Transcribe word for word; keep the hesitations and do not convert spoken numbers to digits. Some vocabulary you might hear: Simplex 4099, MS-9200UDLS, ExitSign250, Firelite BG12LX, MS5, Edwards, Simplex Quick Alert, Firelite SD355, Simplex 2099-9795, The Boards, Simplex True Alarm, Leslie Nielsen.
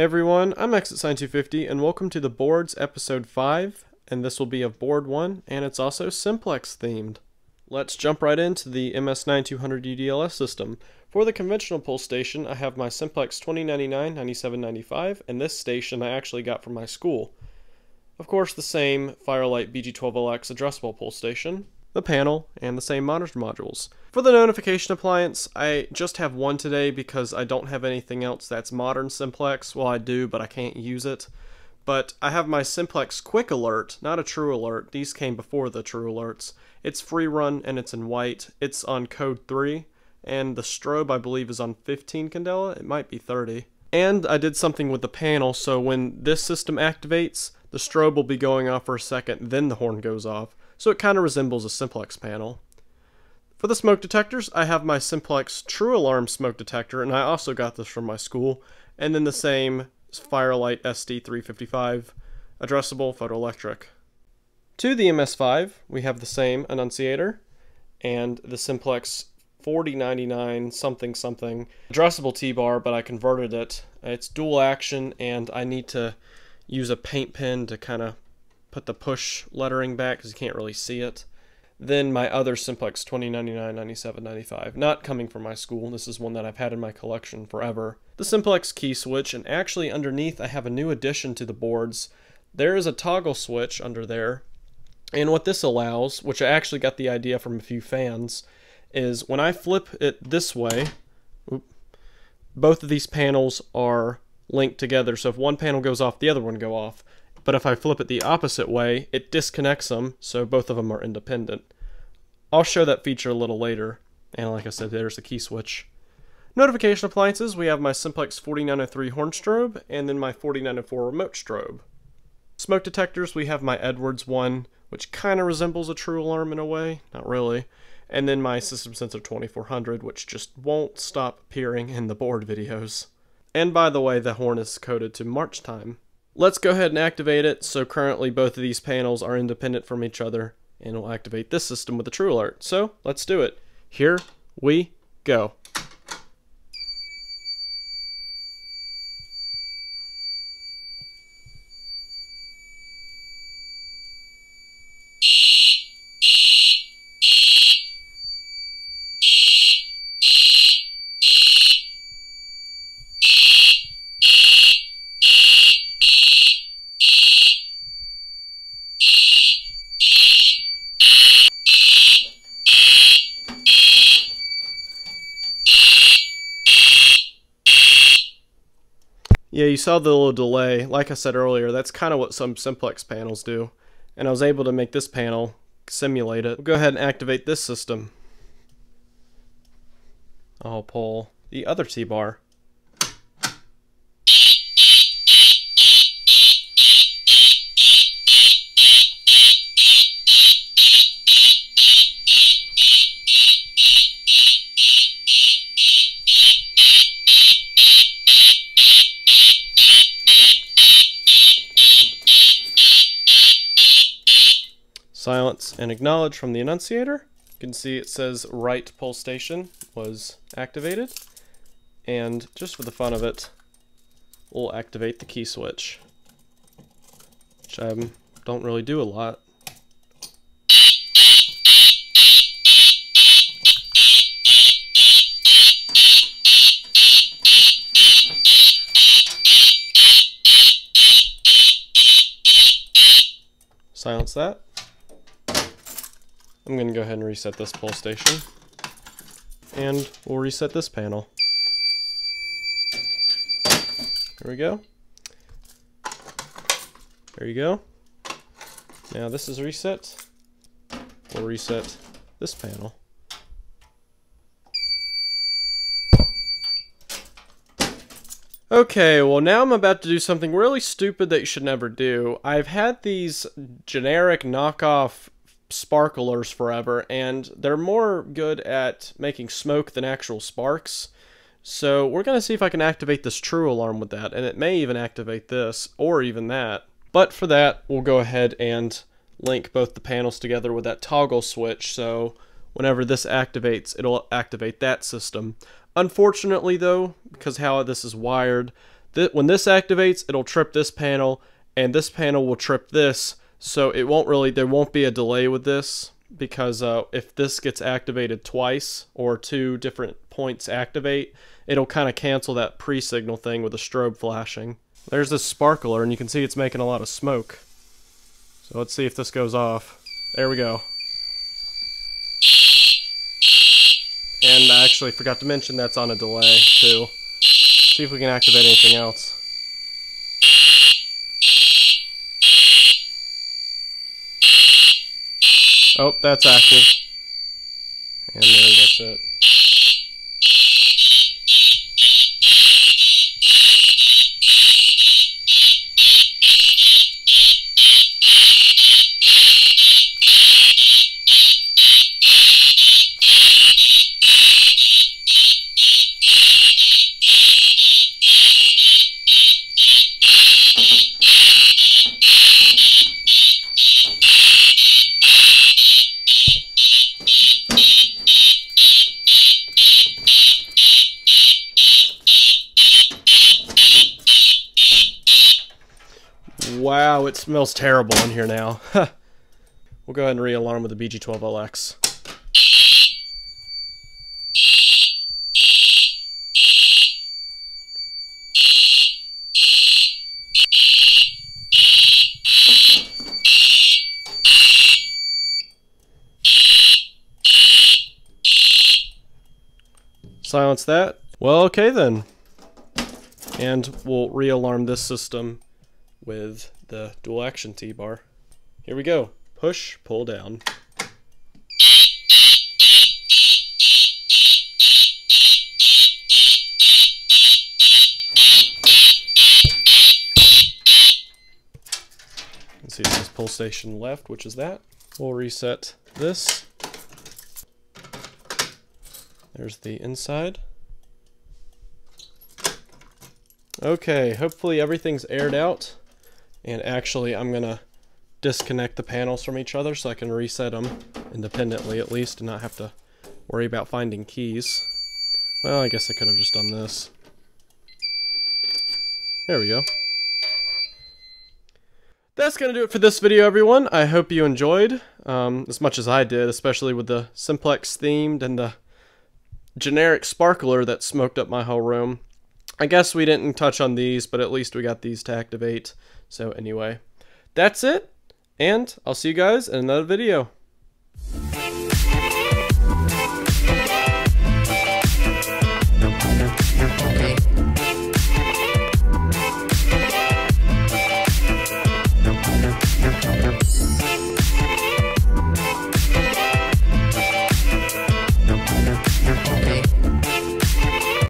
Hey everyone, I'm Exit Sign two fifty and welcome to The Boards Episode five, and this will be of Board one, and it's also Simplex themed. Let's jump right into the M S nine two hundred U D L S system. For the conventional pull station, I have my Simplex twenty ninety-nine ninety-seven ninety-five, and this station I actually got from my school. Of course, the same Firelite B G twelve L X addressable pull station, the panel, and the same monitor modules. For the notification appliance, I just have one today because I don't have anything else that's modern Simplex. Well, I do, but I can't use it. But I have my Simplex Quick Alert, not a True Alert. These came before the True Alerts. It's free run and it's in white. It's on code three, and the strobe I believe is on fifteen candela. It might be thirty. And I did something with the panel, so when this system activates, the strobe will be going off for a second, then the horn goes off. So it kind of resembles a Simplex panel. For the smoke detectors, I have my Simplex True Alarm smoke detector, and I also got this from my school, and then the same Firelite S D three fifty-five addressable photoelectric. To the M S five, we have the same annunciator and the Simplex forty ninety-nine something something addressable T-bar, but I converted it. It's dual action, and I need to use a paint pen to kind of put the push lettering back because you can't really see it. Then my other Simplex twenty ninety-nine ninety-seven ninety-five, not coming from my school. This is one that I've had in my collection forever. The Simplex key switch, and actually underneath I have a new addition to the boards. There is a toggle switch under there, and what this allows, which I actually got the idea from a few fans, is when I flip it this way, whoop, both of these panels are linked together, so if one panel goes off, the other one go off. But if I flip it the opposite way, it disconnects them, so both of them are independent. I'll show that feature a little later, and like I said, there's the key switch. Notification appliances, we have my Simplex forty-nine oh three horn strobe, and then my forty-nine oh four remote strobe. Smoke detectors, we have my Edwards one, which kind of resembles a True Alarm in a way, not really, and then my System Sensor twenty-four hundred, which just won't stop appearing in the board videos. And by the way, the horn is coded to March time. Let's go ahead and activate it. So currently both of these panels are independent from each other, and it'll activate this system with a True Alert. So let's do it. Here we go. Yeah, you saw the little delay. Like I said earlier, that's kind of what some Simplex panels do, and I was able to make this panel simulate it. We'll go ahead and activate this system. I'll pull the other T-bar. Silence and acknowledge from the annunciator. You can see it says right pull station was activated, and just for the fun of it, we'll activate the key switch, which I don't really do a lot. Silence that. I'm going to go ahead and reset this pull station, and we'll reset this panel. There we go. There you go. Now this is reset. We'll reset this panel. Okay, well now I'm about to do something really stupid that you should never do. I've had these generic knockoff sparklers forever, and they're more good at making smoke than actual sparks, so we're gonna see if I can activate this True Alarm with that, and it may even activate this or even that. But for that, we'll go ahead and link both the panels together with that toggle switch, so whenever this activates, it'll activate that system. Unfortunately though, because how this is wired, Th- when this activates, it'll trip this panel, and this panel will trip this, so it won't really, there won't be a delay with this, because uh, if this gets activated twice, or two different points activate, it'll kind of cancel that pre-signal thing with the strobe flashing. There's this sparkler, and you can see it's making a lot of smoke. So let's see if this goes off. There we go. And I actually forgot to mention that's on a delay, too. See if we can activate anything else. Oh, that's active. And there, that's it. Wow, it smells terrible in here now. We'll go ahead and re-alarm with the B G twelve L X. Silence that. Well, okay then. And we'll re-alarm this system with the dual action T-bar. Here we go. Push, pull down. Let's see, it says pull station left, which is that. We'll reset this. There's the inside. Okay, hopefully everything's aired out. And actually, I'm going to disconnect the panels from each other so I can reset them independently, at least, and not have to worry about finding keys. Well, I guess I could have just done this. There we go. That's going to do it for this video, everyone. I hope you enjoyed, um, as much as I did, especially with the Simplex themed and the generic sparkler that smoked up my whole room. I guess we didn't touch on these, but at least we got these to activate. So anyway, that's it, and I'll see you guys in another video. Okay.